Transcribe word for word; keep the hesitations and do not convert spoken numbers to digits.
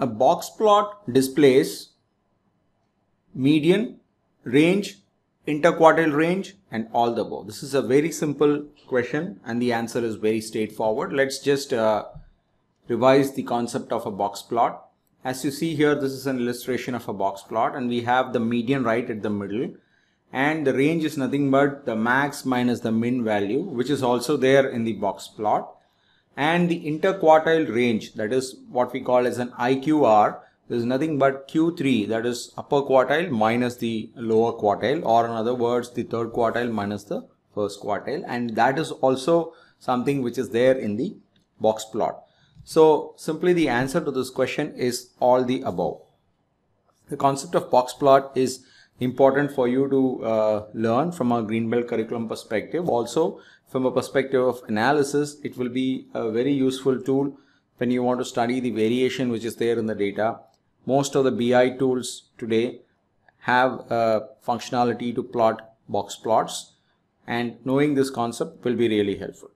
A box plot displays median, range, interquartile range and all the above. This is a very simple question and the answer is very straightforward. Let's just uh, revise the concept of a box plot. As you see here, this is an illustration of a box plot and we have the median right at the middle and the range is nothing but the max minus the min value, which is also there in the box plot, and the interquartile range, that is what we call as an I Q R. There is nothing but Q three, that is upper quartile minus the lower quartile, or in other words the third quartile minus the first quartile, and that is also something which is there in the box plot. So simply the answer to this question is all the above. The concept of box plot is important for you to uh, learn from a green belt curriculum perspective. Also from a perspective of analysis, it will be a very useful tool when you want to study the variation which is there in the data. Most of the B I tools today have a functionality to plot box plots, and knowing this concept will be really helpful.